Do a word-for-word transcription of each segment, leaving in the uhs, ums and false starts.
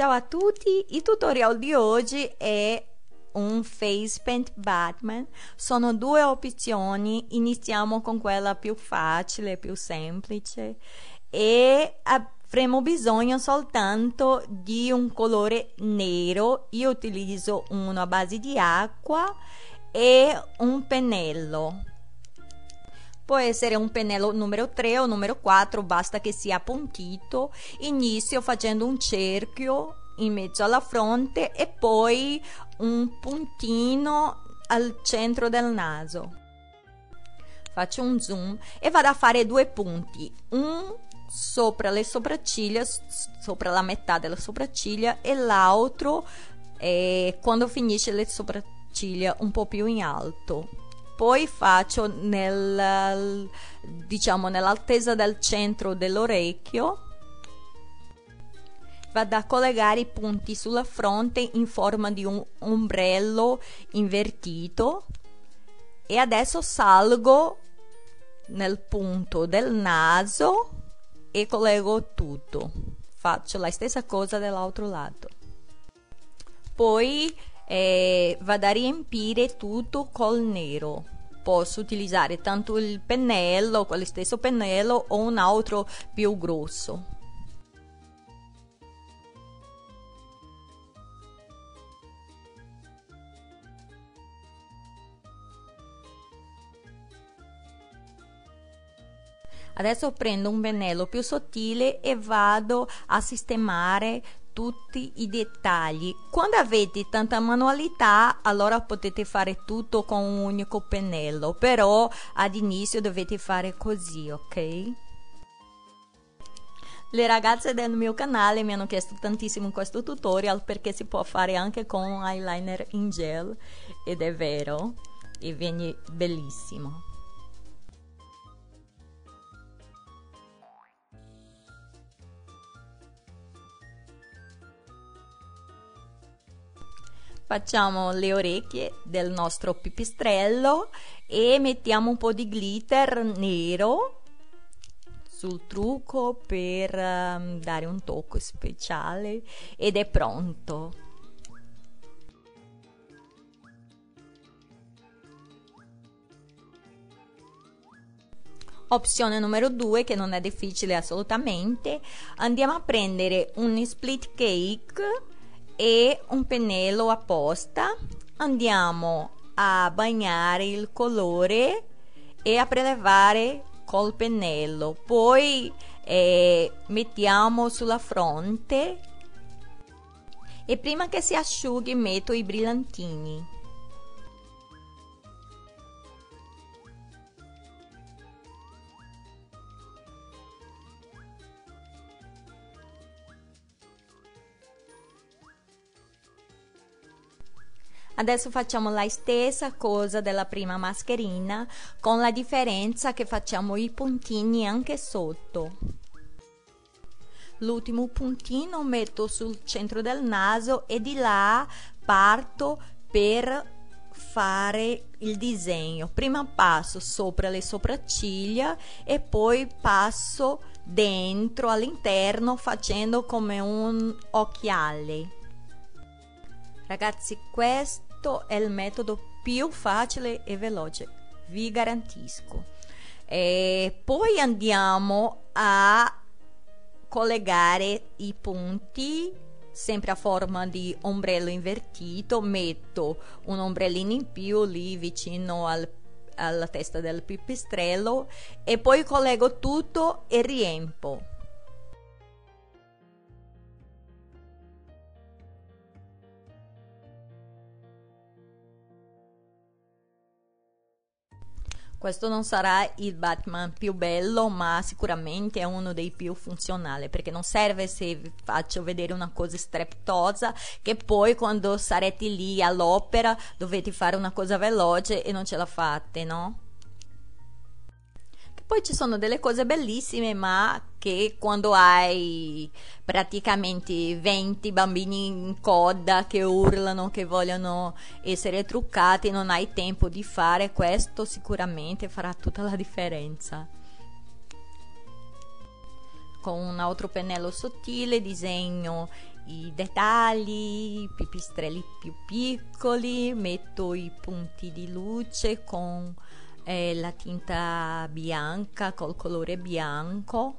Ciao a tutti, il tutorial di oggi è un Facepaint Batman. Sono due opzioni, iniziamo con quella più facile, più semplice e avremo bisogno soltanto di un colore nero. Io utilizzo uno a base di acqua e un pennello. Può essere un pennello numero tre o numero quattro, basta che sia appuntito. Inizio facendo un cerchio in mezzo alla fronte e poi un puntino al centro del naso. Faccio un zoom e vado a fare due punti, un sopra le sopracciglia, sopra la metà della sopracciglia, e l'altro eh, quando finisce le sopracciglia un po' più in alto. Poi faccio nel, diciamo, nell'altezza del centro dell'orecchio. Vado a collegare i punti sulla fronte in forma di un ombrello invertito e adesso salgo nel punto del naso e collego tutto. Faccio la stessa cosa dall'altro lato. Poi E vado a riempire tutto col nero. Posso utilizzare tanto il pennello, quello stesso pennello, o un altro più grosso. Adesso prendo un pennello più sottile e vado a sistemare tutti i dettagli. Quando avete tanta manualità, allora potete fare tutto con un unico pennello, però ad inizio dovete fare così, ok? Le ragazze del mio canale mi hanno chiesto tantissimo questo tutorial perché si può fare anche con un eyeliner in gel, ed è vero, e viene bellissimo. Facciamo le orecchie del nostro pipistrello e mettiamo un po' di glitter nero sul trucco per um, dare un tocco speciale, ed è pronto. Opzione numero due, che non è difficile assolutamente. Andiamo a prendere un split cake e un pennello apposta, andiamo a bagnare il colore e a prelevare col pennello, poi eh, mettiamo sulla fronte e prima che si asciughi metto i brillantini. Adesso facciamo la stessa cosa della prima mascherina, con la differenza che facciamo i puntini anche sotto. L'ultimo puntino metto sul centro del naso e di là parto per fare il disegno. Prima passo sopra le sopracciglia e poi passo dentro all'interno facendo come un occhiale. Ragazzi, questo è il metodo più facile e veloce, vi garantisco. E poi andiamo a collegare i punti, sempre a forma di ombrello invertito. Metto un ombrellino in più lì vicino al, alla testa del pipistrello e poi collego tutto e riempio. Questo non sarà il Batman più bello, ma sicuramente è uno dei più funzionali, perché non serve se vi faccio vedere una cosa strepitosa che poi quando sarete lì all'opera dovete fare una cosa veloce e non ce la fate, no? Che poi ci sono delle cose bellissime, ma che quando hai praticamente venti bambini in coda che urlano, che vogliono essere truccati, non hai tempo di fare questo, sicuramente farà tutta la differenza. Con un altro pennello sottile disegno i dettagli, i pipistrelli più piccoli, metto i punti di luce con eh, la tinta bianca, col colore bianco.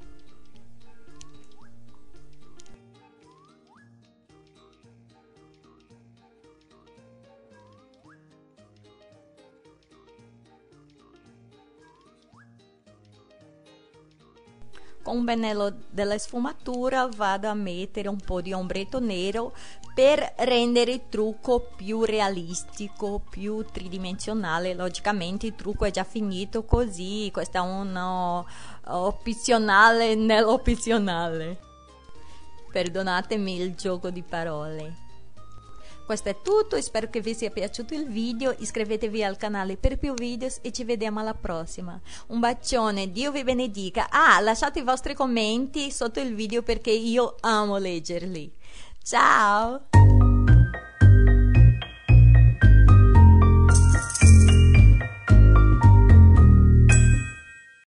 Con un pennello della sfumatura vado a mettere un po' di ombretto nero per rendere il trucco più realistico, più tridimensionale. Logicamente il trucco è già finito, così questa è una opzionale nell'opzionale. Perdonatemi il gioco di parole. Questo è tutto, spero che vi sia piaciuto il video, iscrivetevi al canale per più video e ci vediamo alla prossima. Un bacione, Dio vi benedica. Ah, lasciate i vostri commenti sotto il video perché io amo leggerli. Ciao!